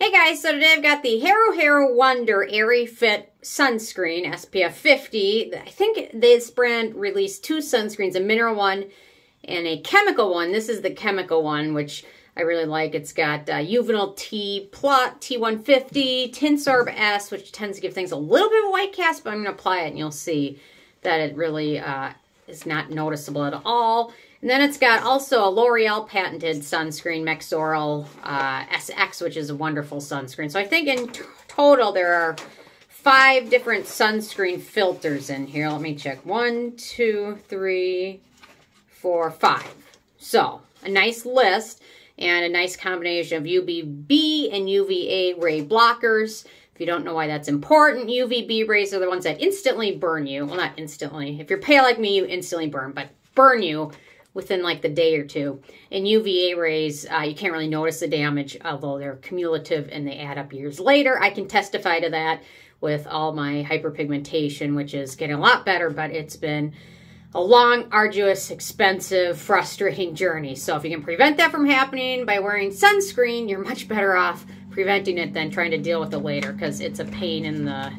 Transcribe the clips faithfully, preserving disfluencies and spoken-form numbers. Hey guys, so today I've got the Haruharu Wonder Airy Fit Sunscreen S P F fifty. I think this brand released two sunscreens, a mineral one and a chemical one. This is the chemical one, which I really like. It's got uh, Uvinul T-Plot T one fifty, Tinsorb S, which tends to give things a little bit of a white cast, but I'm going to apply it and you'll see that it really uh, is not noticeable at all. And then it's got also a L'Oreal patented sunscreen, Mexoryl uh, S X, which is a wonderful sunscreen. So I think in total there are five different sunscreen filters in here. Let me check. One, two, three, four, five. So a nice list and a nice combination of U V B and U V A ray blockers. If you don't know why that's important, U V B rays are the ones that instantly burn you. Well, not instantly. If you're pale like me, you instantly burn, but burn you within like the day or two. And U V A rays, uh, you can't really notice the damage, although they're cumulative and they add up years later. I can testify to that with all my hyperpigmentation, which is getting a lot better, but it's been a long, arduous, expensive, frustrating journey. So if you can prevent that from happening by wearing sunscreen, you're much better off preventing it than trying to deal with it later, because it's a pain in the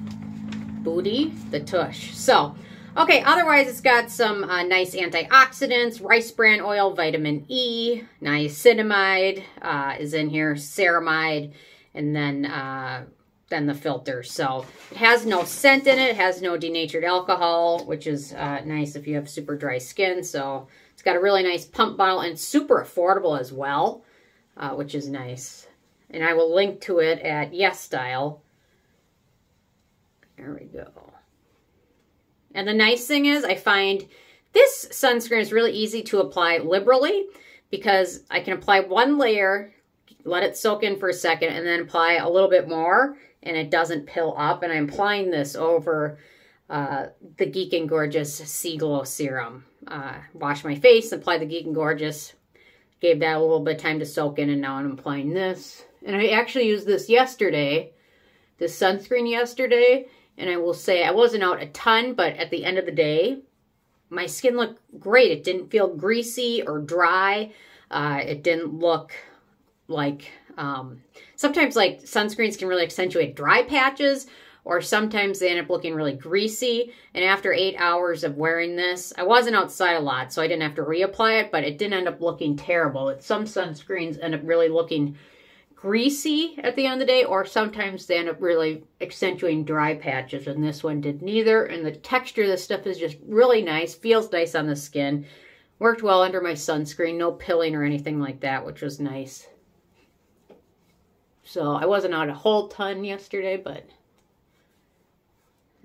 booty, the tush. So okay, otherwise it's got some uh, nice antioxidants, rice bran oil, vitamin E, niacinamide uh, is in here, ceramide, and then uh, then the filter. So it has no scent in it, it has no denatured alcohol, which is uh, nice if you have super dry skin. So it's got a really nice pump bottle and super affordable as well, uh, which is nice. And I will link to it at YesStyle. There we go. And the nice thing is I find this sunscreen is really easy to apply liberally because I can apply one layer, let it soak in for a second, and then apply a little bit more and it doesn't pill up. And I'm applying this over uh, the Geek and Gorgeous Sea Glow Serum. Uh, wash my face, apply the Geek and Gorgeous, gave that a little bit of time to soak in, and now I'm applying this. And I actually used this yesterday, this sunscreen yesterday, and I will say I wasn't out a ton, but at the end of the day, my skin looked great. It didn't feel greasy or dry. Uh, it didn't look like, um, sometimes like sunscreens can really accentuate dry patches, or sometimes they end up looking really greasy. And after eight hours of wearing this, I wasn't outside a lot, so I didn't have to reapply it, but it didn't end up looking terrible. It, some sunscreens end up really looking greasy at the end of the day, or sometimes they end up really accentuating dry patches, and this one did neither. And the texture of this stuff is just really nice, feels nice on the skin, worked well under my sunscreen, no pilling or anything like that, which was nice. So I wasn't out a whole ton yesterday, but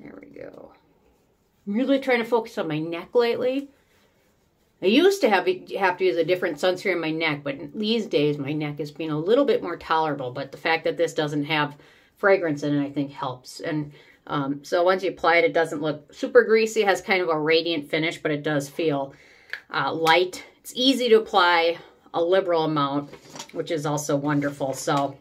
there we go. I'm really trying to focus on my neck lately. I used to have, have to use a different sunscreen on my neck, but these days my neck is being a little bit more tolerable, but the fact that this doesn't have fragrance in it I think helps. And um, so once you apply it, it doesn't look super greasy. It has kind of a radiant finish, but it does feel uh, light. It's easy to apply a liberal amount, which is also wonderful. So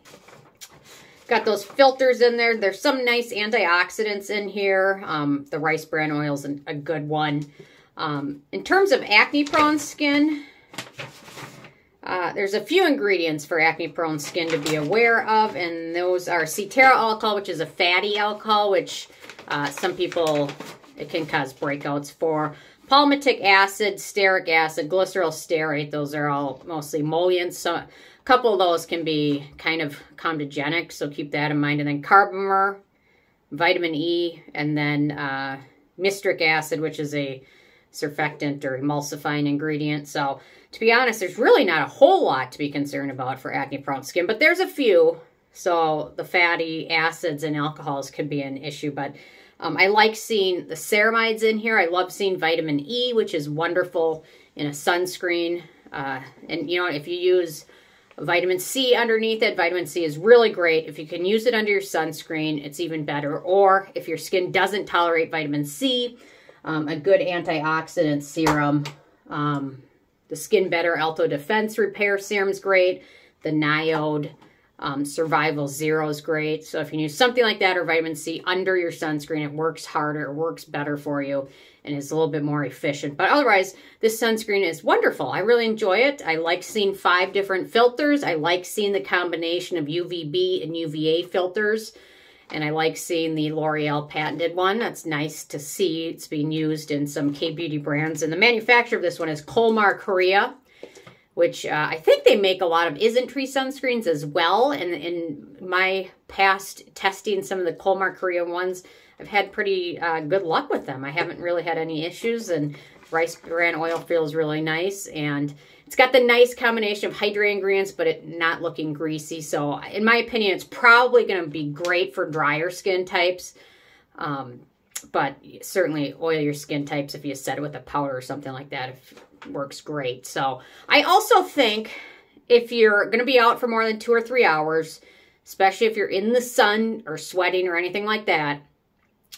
got those filters in there. There's some nice antioxidants in here. Um, the rice bran oil is a good one. Um, in terms of acne-prone skin, uh, there's a few ingredients for acne-prone skin to be aware of, and those are cetera alcohol, which is a fatty alcohol, which uh, some people, it can cause breakouts for. Palmitic acid, stearic acid, glyceryl stearate, those are all mostly emollients. So a couple of those can be kind of comedogenic, so keep that in mind. And then carbomer, vitamin E, and then uh, myristic acid, which is a surfactant or emulsifying ingredient. So to be honest, there's really not a whole lot to be concerned about for acne prone skin, but there's a few. So the fatty acids and alcohols could be an issue, but um, I like seeing the ceramides in here. I love seeing vitamin E, which is wonderful in a sunscreen. Uh, and you know, if you use vitamin C underneath it, vitamin C is really great. If you can use it under your sunscreen, it's even better. Or if your skin doesn't tolerate vitamin C, Um, a good antioxidant serum. Um, the Skin Better Alto Defense Repair Serum is great. The Niode Um, Survival Zero is great. So if you use something like that or vitamin C under your sunscreen, it works harder, it works better for you, and is a little bit more efficient. But otherwise, this sunscreen is wonderful. I really enjoy it. I like seeing five different filters. I like seeing the combination of U V B and U V A filters. And I like seeing the L'Oreal patented one. That's nice to see. It's being used in some K-beauty brands. And the manufacturer of this one is Colmar Korea, which uh, I think they make a lot of Isntree sunscreens as well. And in my past testing some of the Colmar Korea ones, I've had pretty uh, good luck with them. I haven't really had any issues, and rice bran oil feels really nice. And it's got the nice combination of hydra ingredients, but it not looking greasy. So in my opinion, it's probably going to be great for drier skin types. Um, but certainly oilier skin types, if you set it with a powder or something like that, it works great. So I also think if you're going to be out for more than two or three hours, especially if you're in the sun or sweating or anything like that,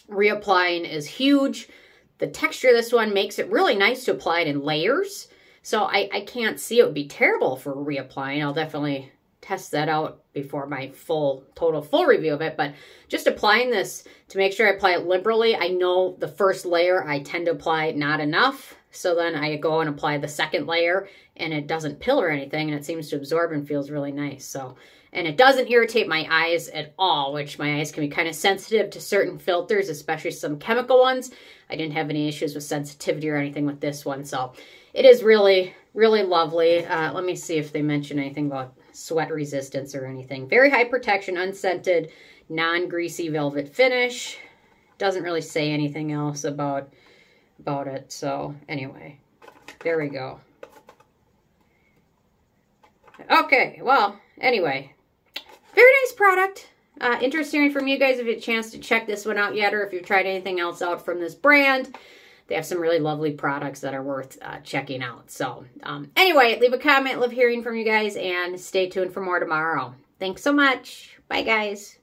reapplying is huge. The texture of this one makes it really nice to apply it in layers. So I, I can't see it would be terrible for reapplying. I'll definitely test that out before my full, total full review of it. But just applying this to make sure I apply it liberally. I know the first layer I tend to apply not enough. So then I go and apply the second layer, and it doesn't pill or anything, and it seems to absorb and feels really nice. So, and it doesn't irritate my eyes at all, which my eyes can be kind of sensitive to certain filters, especially some chemical ones. I didn't have any issues with sensitivity or anything with this one. So it is really, really lovely. Uh, let me see if they mention anything about sweat resistance or anything. Very high protection, unscented, non-greasy velvet finish. Doesn't really say anything else about about it. So anyway, there we go. Okay, well, anyway, very nice product. Uh, interesting from you guys if you had a chance to check this one out yet, or if you've tried anything else out from this brand. They have some really lovely products that are worth uh, checking out. So um, anyway, leave a comment, love hearing from you guys, and stay tuned for more tomorrow. Thanks so much. Bye, guys.